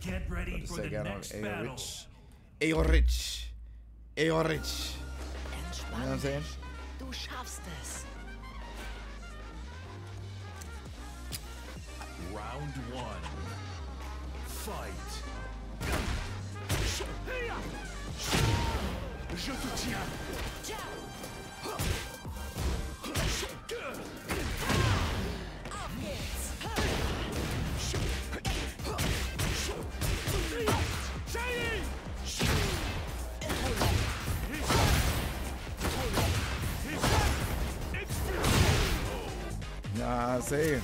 Get ready for the next battle. AyoRichie. AyoRichie. You know what I'm saying? Round one. Fight. Je te tiens. Nah, same.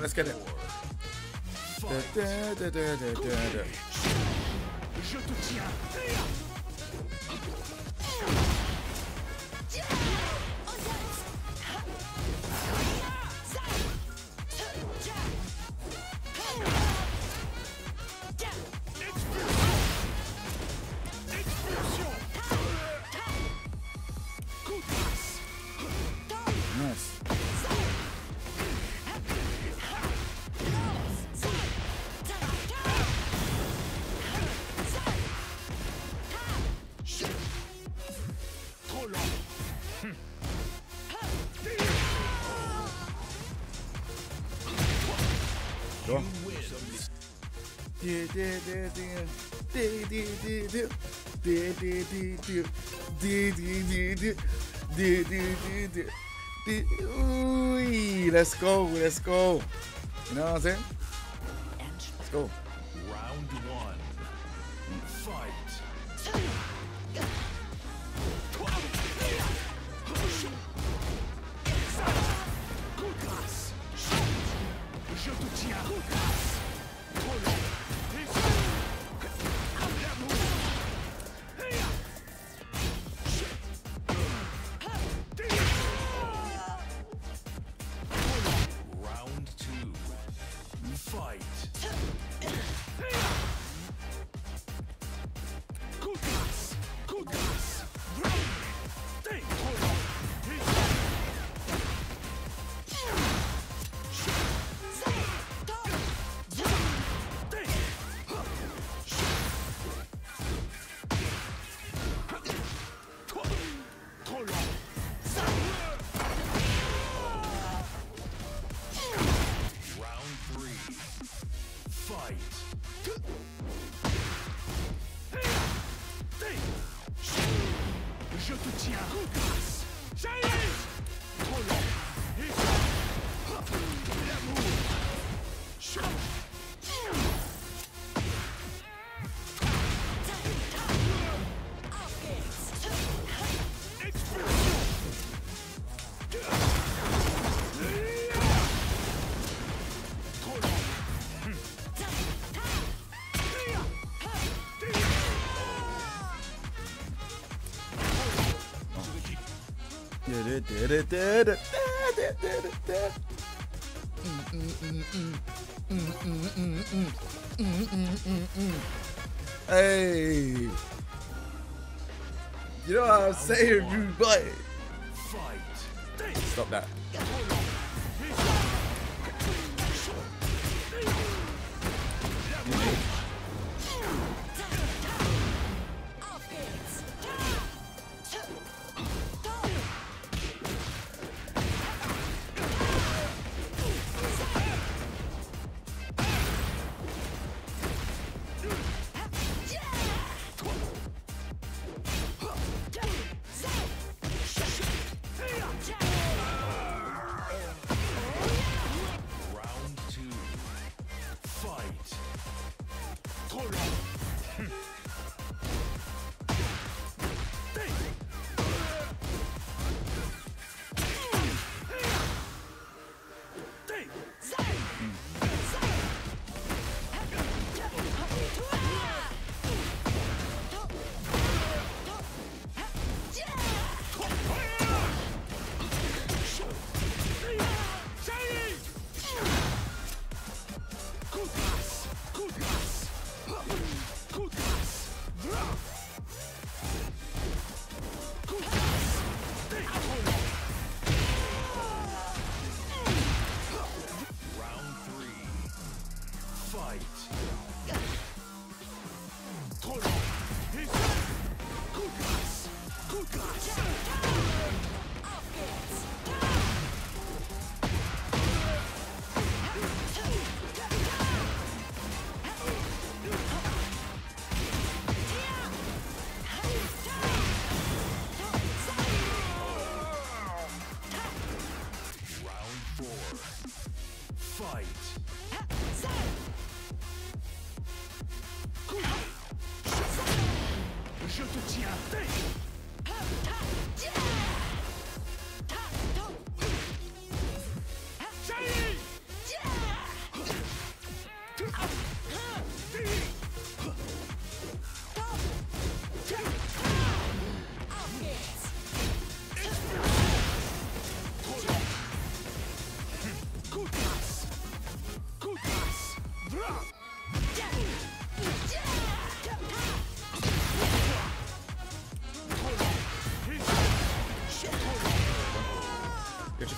Let's get it. Je te tiens. Let's go, let's go. You know what I'm saying? Let's go. Round one. Hey, you know what I'm saying, dude? But stop that.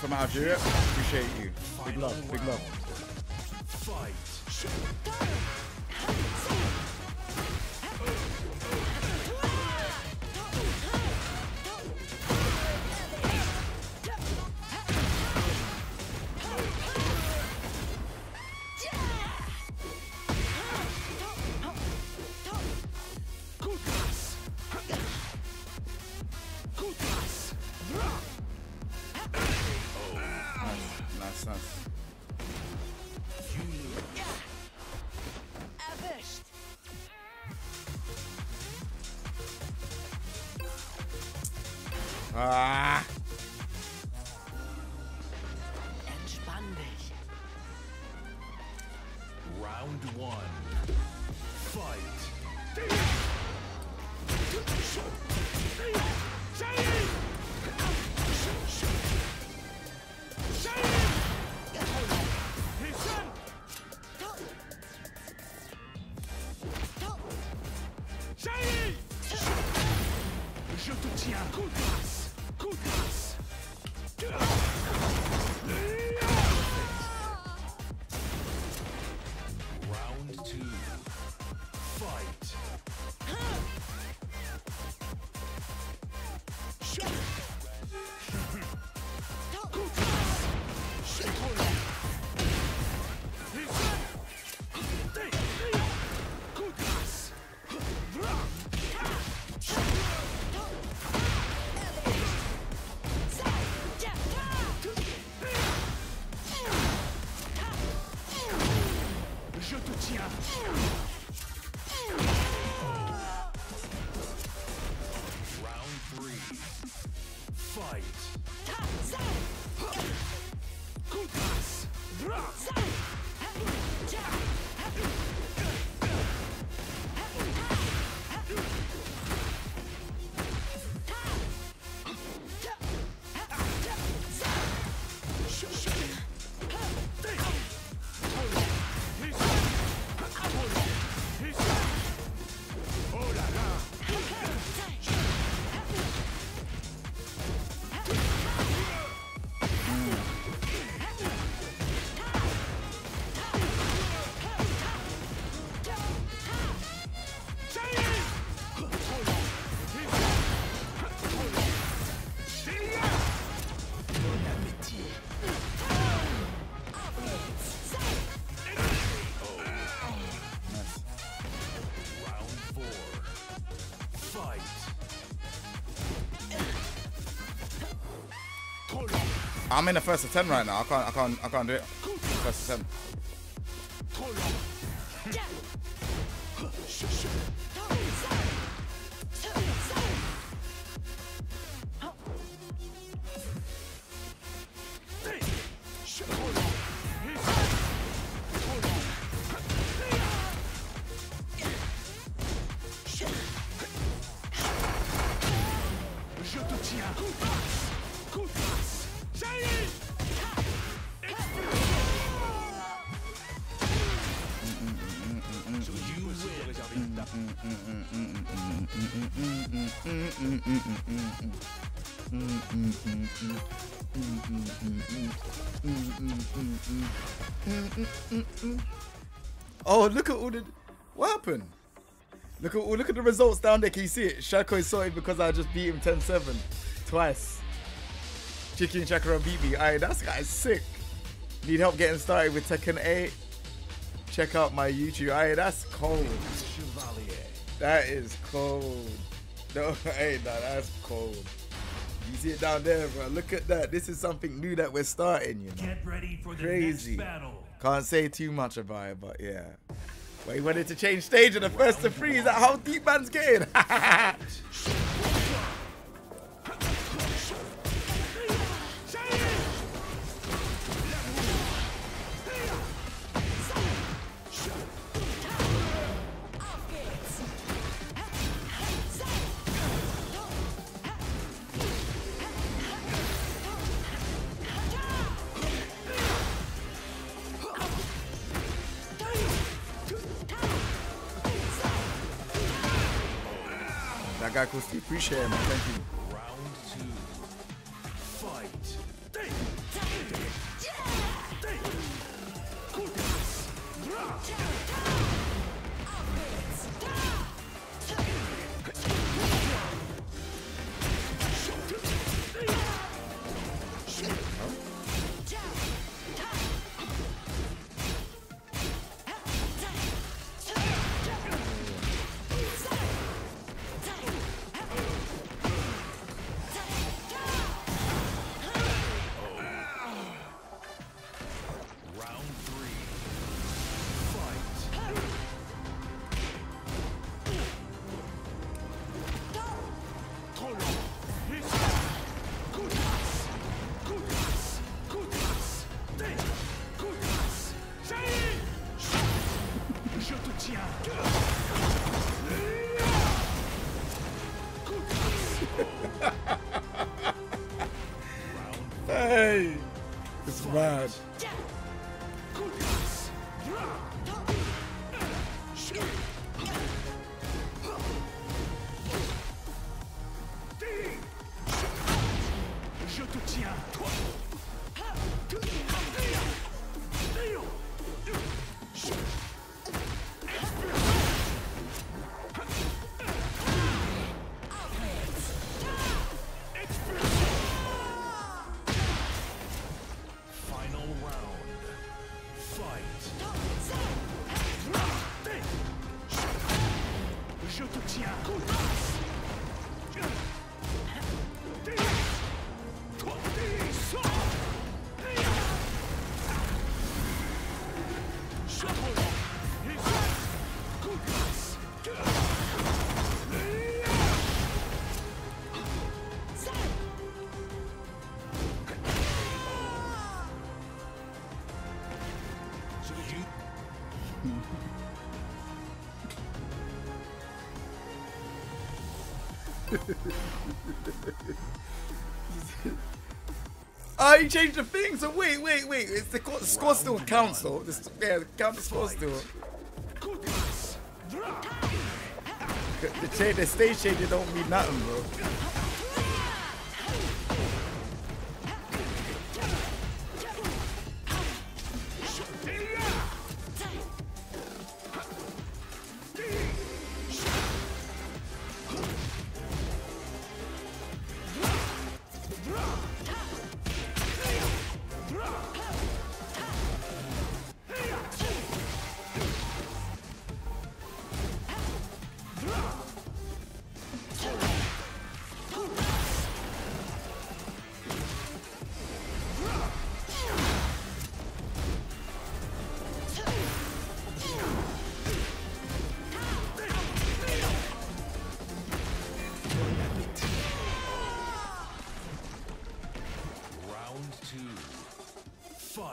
From Algeria, appreciate you. Big love, big love. I'm in the first attempt right now. I can't do it. First attempt. Oh, look at all the... What happened? Look at the results down there. Can you see it? Shako is sorted because I just beat him 10-7 twice. Chicken Chakra beat me. Aye, that guy's sick. Need help getting started with Tekken 8? Check out my YouTube. Aye, that's cold. That is cold. No, hey, no, that's cold. You see it down there, bro. Look at that. This is something new that we're starting, you know. Get ready for the crazy next battle. Can't say too much about it, but yeah. But he wanted to change stage in the first to three. Is that how deep man's getting? my guy Kosti. Appreciate it, man. Thank you. Hey, it's mad. Oh, he changed the thing, so wait, it's the score still counts though. Yeah, the score still. The stage change don't mean nothing, bro.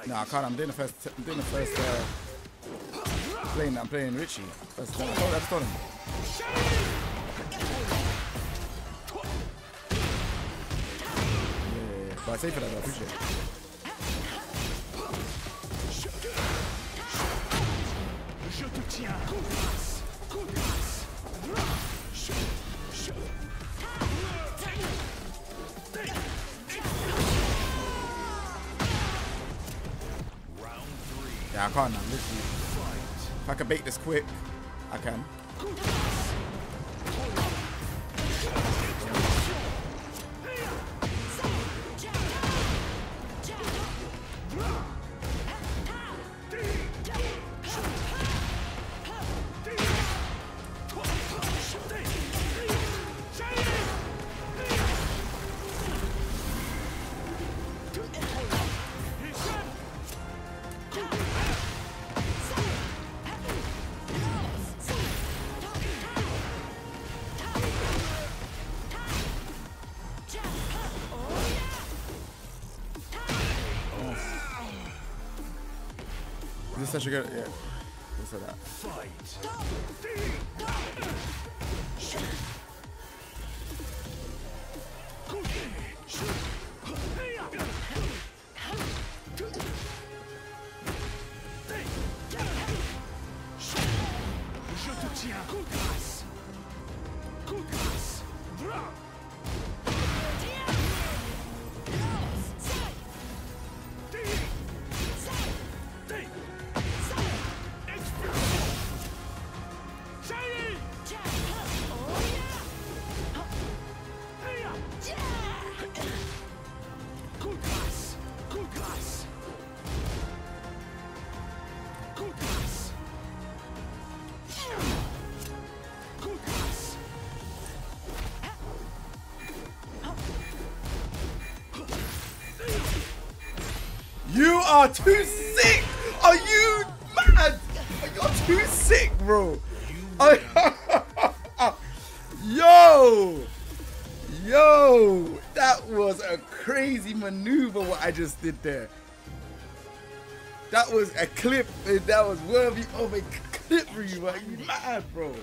Nah, I can't. I'm doing the first I'm playing Richie. That's done. Oh, that's done. Yeah. But I say for that, I appreciate it. Yeah, I can't now, literally. If I can bait this quick, I can. Such a good, yeah. Let's do that. are too sick. Are you mad? You're too sick, bro. Yo, that was a crazy maneuver what I just did there. That was a clip that was worthy of a clip for you. Are you mad, bro?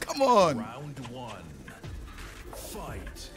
Come on. Round one. Fight.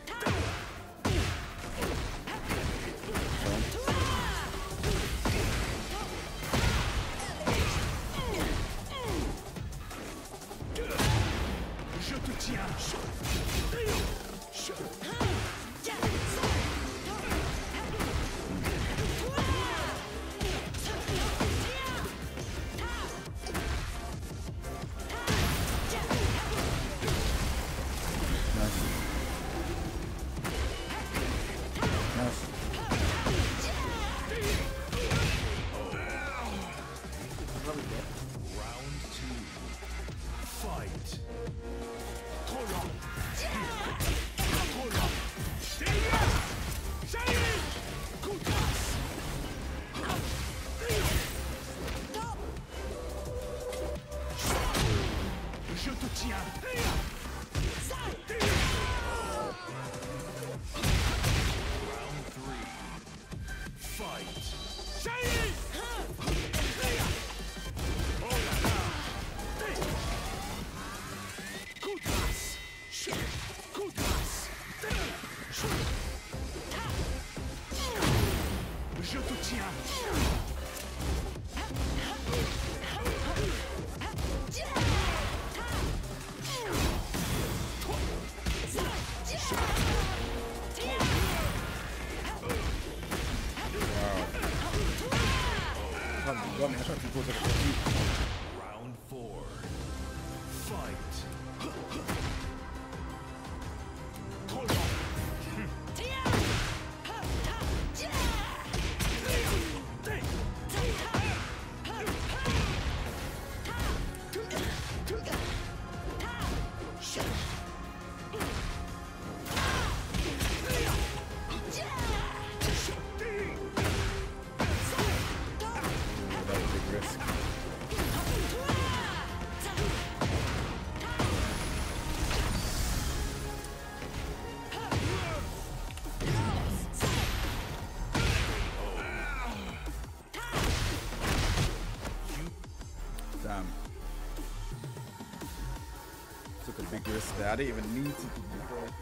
I didn't even need to do that.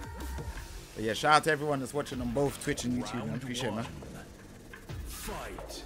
But yeah, shout out to everyone that's watching on both Twitch and YouTube. I appreciate it, man. Fight.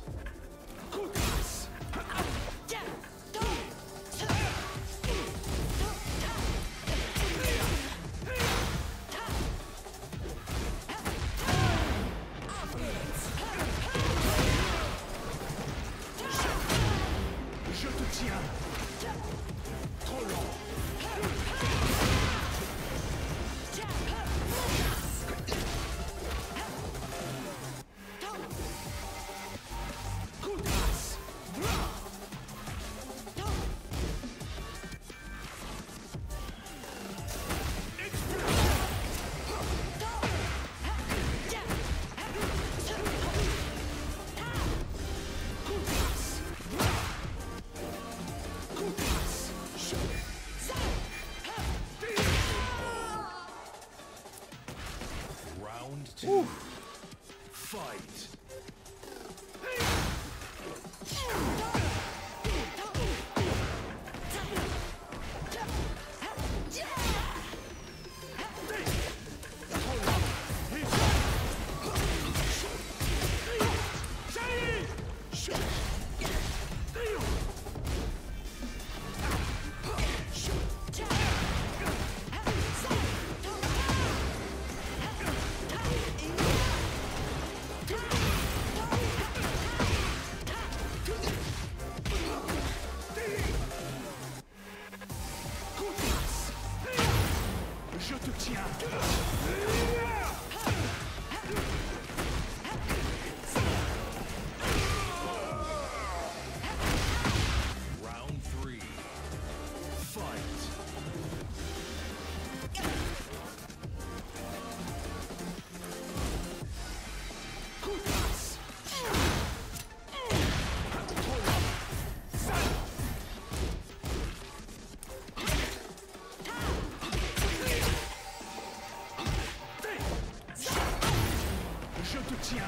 Yeah,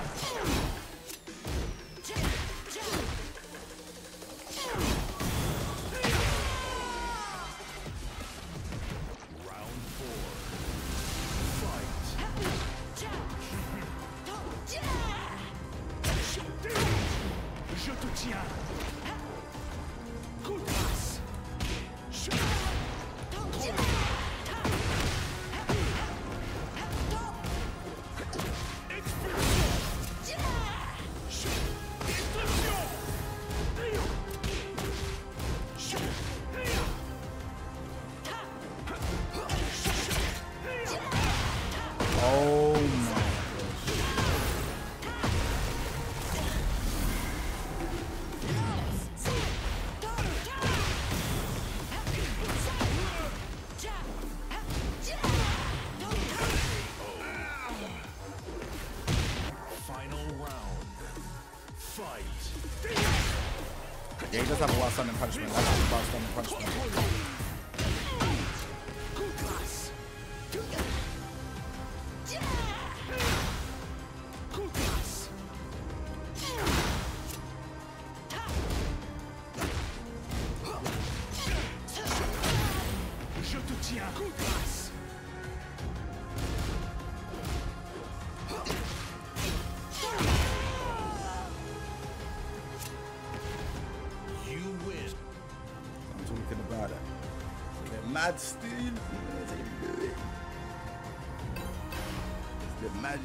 he does have a lot of stunning punishment. That's the last stunning punishment.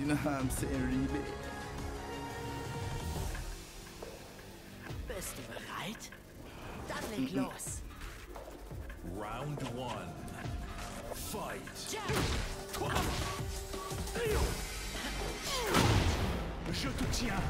You know how I'm saying, really big. Bist du bereit? Dann leg los. Round one. Fight. Je te tiens.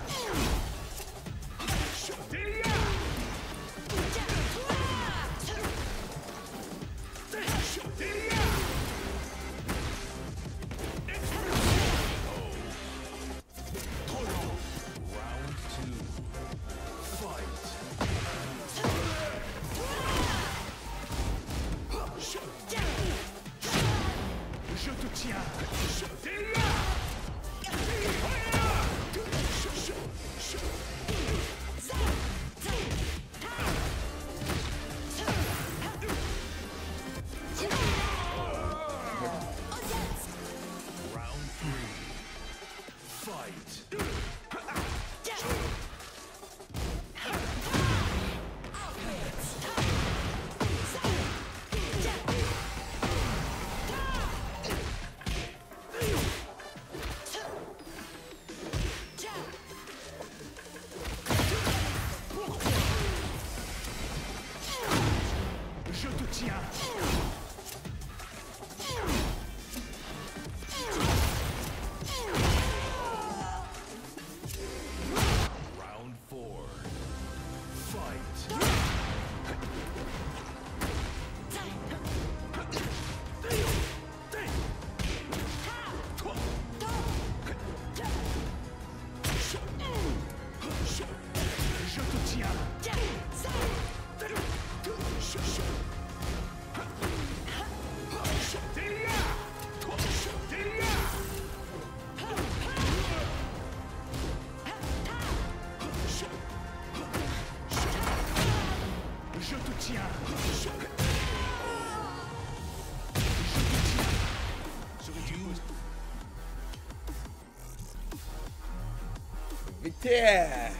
Victor!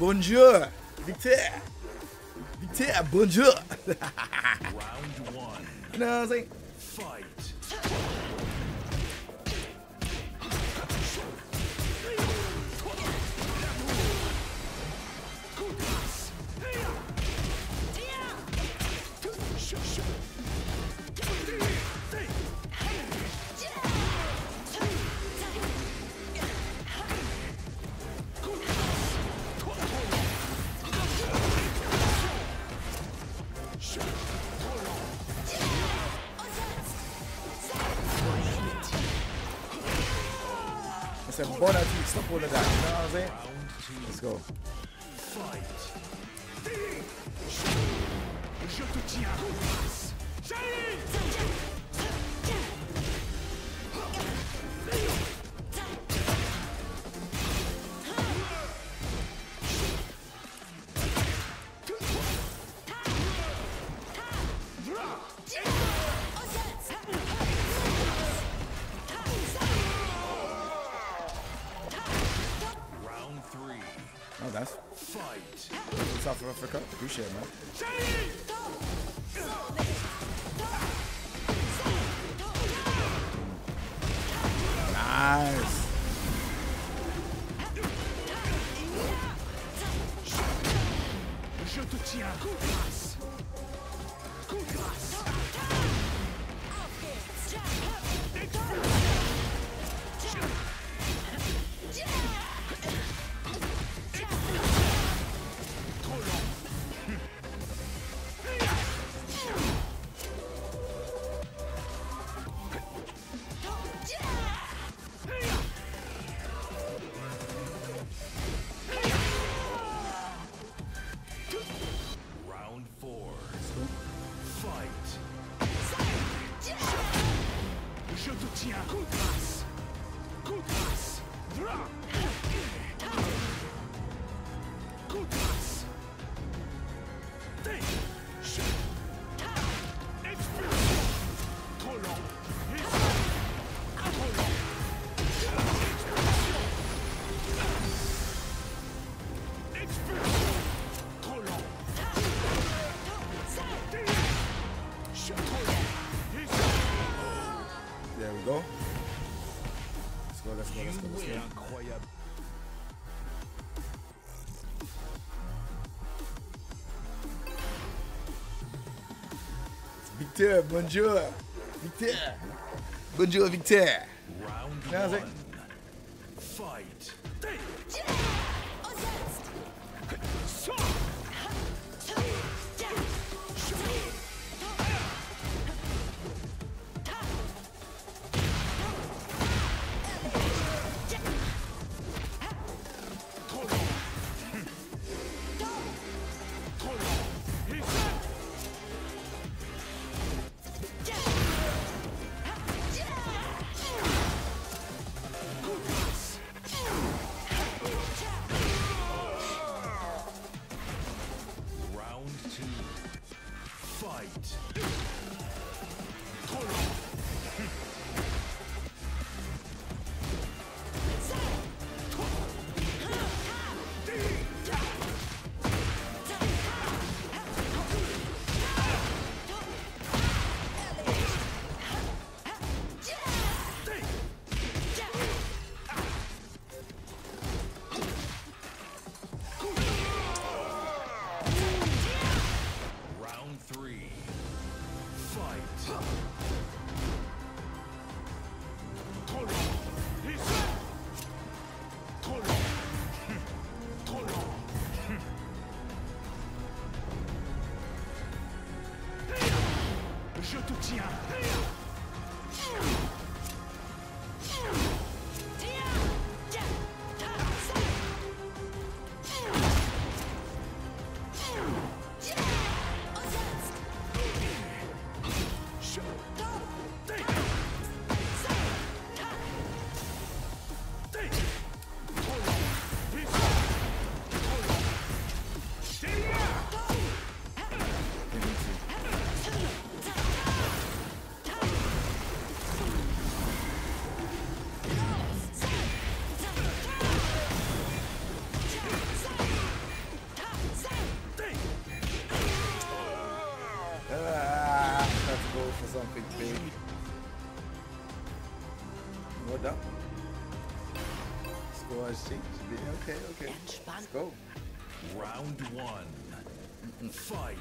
Bonjour! Victor! Victor, bonjour! Round one. You know what I'm saying? Let's go. Fight. South Africa, appreciate it, man. Nice. Je te tiens. Coup de grâce. Coup de grâce. Victor, bonjour. Victor. Bonjour, Victor. Round one. Fight. Let's go. Round one. Fight.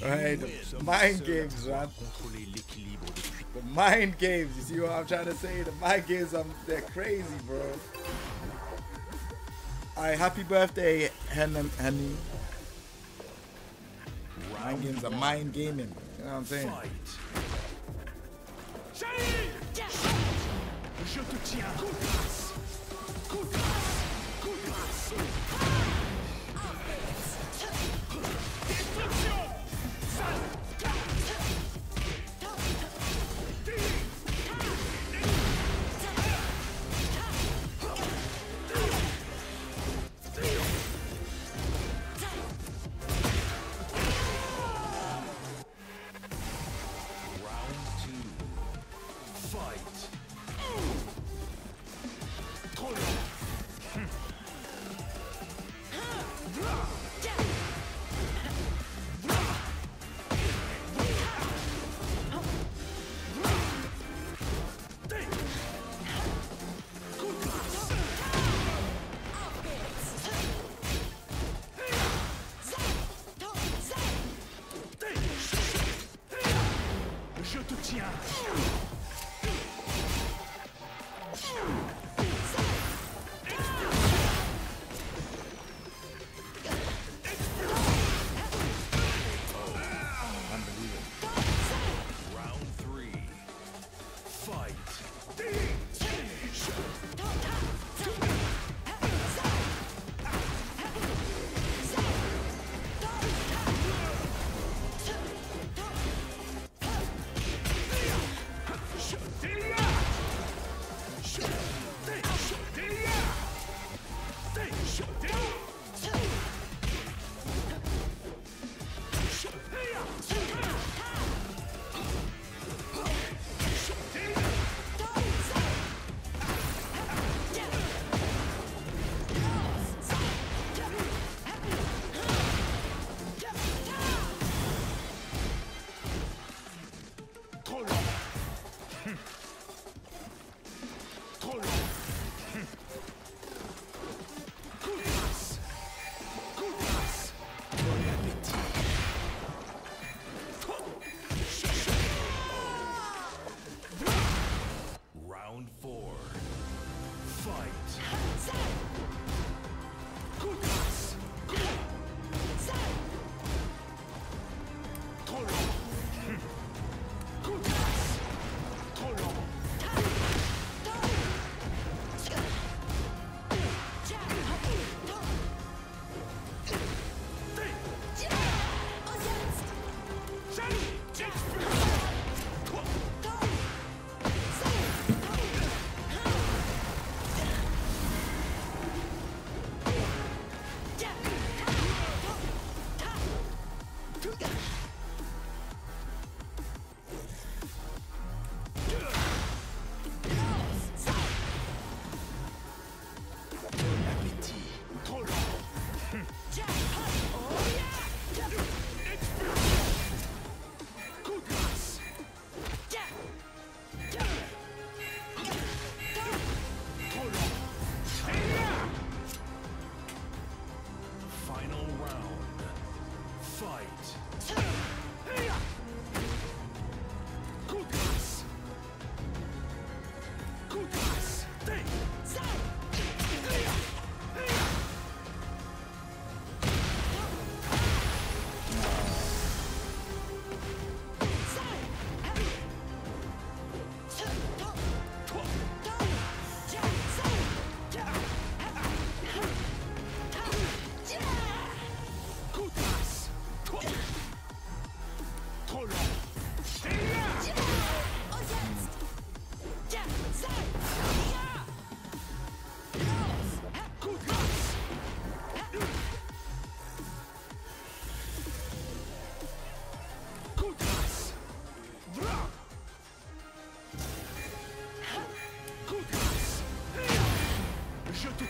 Alright, mind games, John. The mind games, you see what I'm trying to say? The mind games, they're crazy, bro. Alright, happy birthday, Henny. Mind games are mind gaming, you know what I'm saying? Je te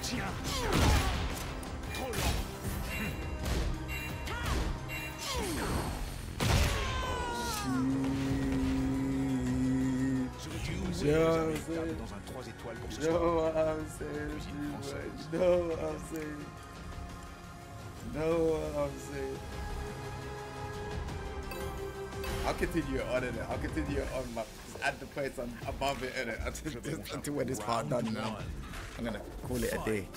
tiens. Trop long. No, I'm saying. I'll continue on in it. I'll continue on my at the place I'm above it in it until when this part done now. I'm gonna call it a day.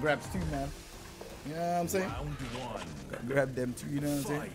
Grabs too, man. You know what I'm saying? Grab them too, you know what I'm saying?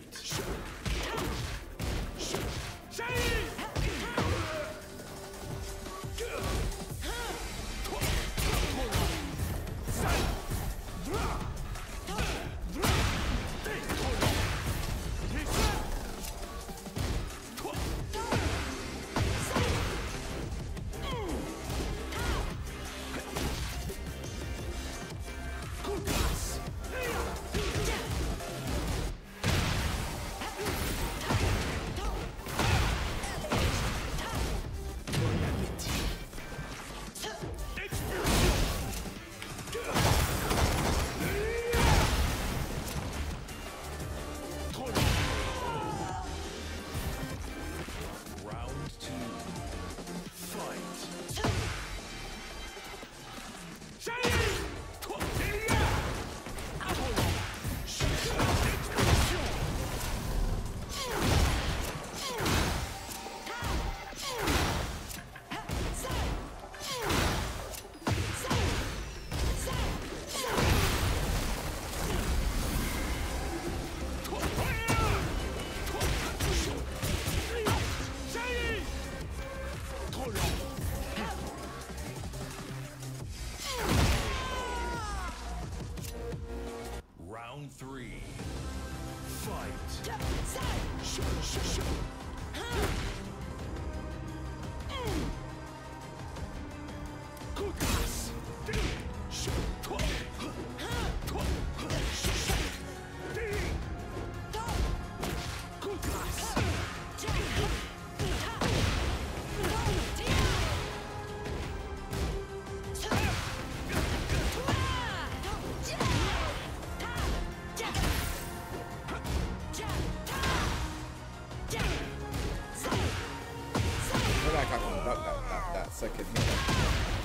suck at me.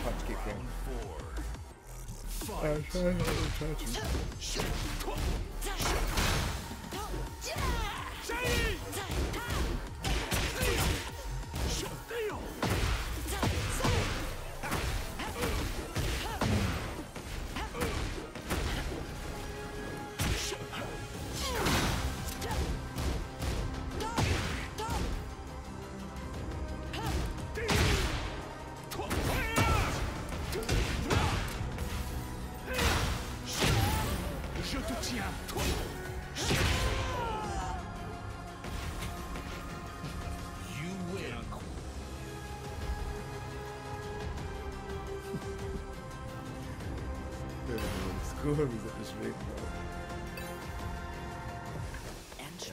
Punch kick him. I'm trying not to touch him.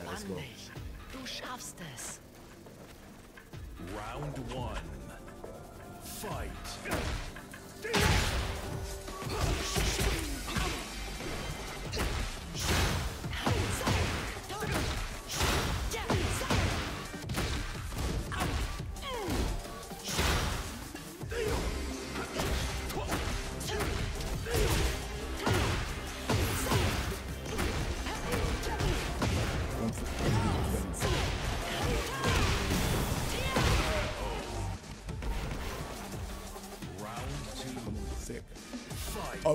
Entspann dich. Du schaffst es. Round 1. Fight. Oh,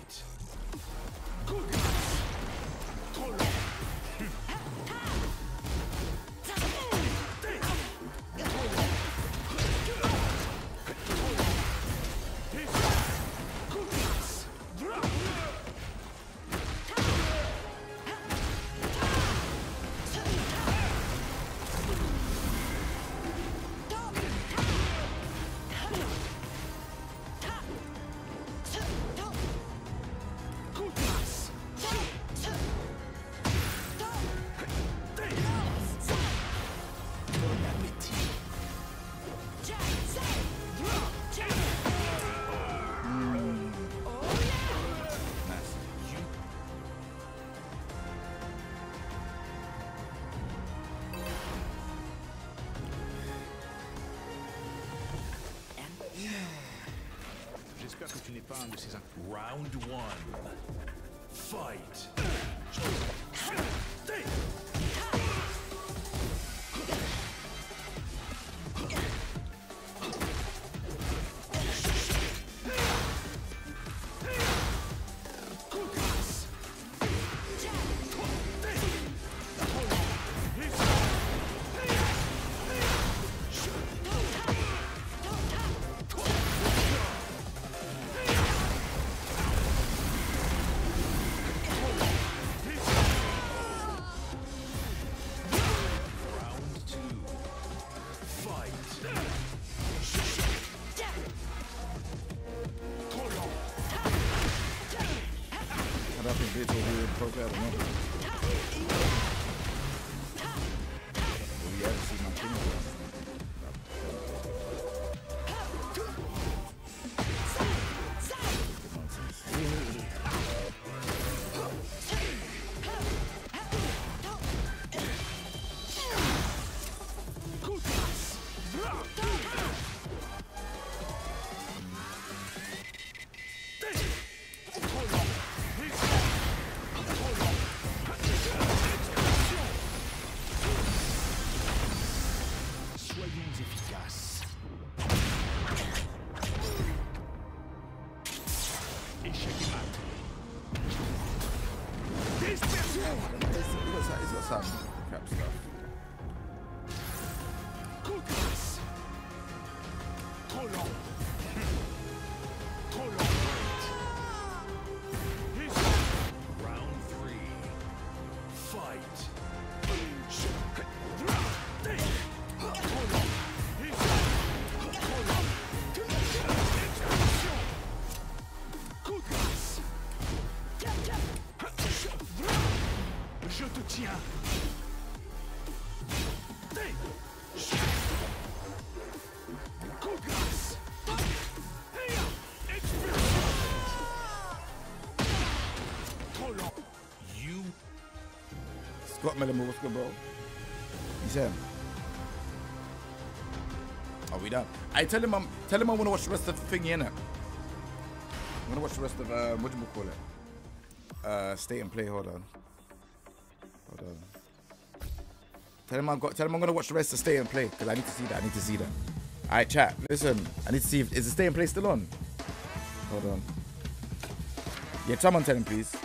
Fight. Scott Mellamo, what's good, bro? He's here. Are we done? I tell him I want to watch the rest of the thingy, innit? I want to watch the rest of, what do we call it? Stay and play, hold on. Hold on. Tell him I'm going to watch the rest of Stay and Play, because I need to see that, Alright, chat, listen, I need to see if, is the Stay and Play still on? Hold on. Yeah, someone tell him, please.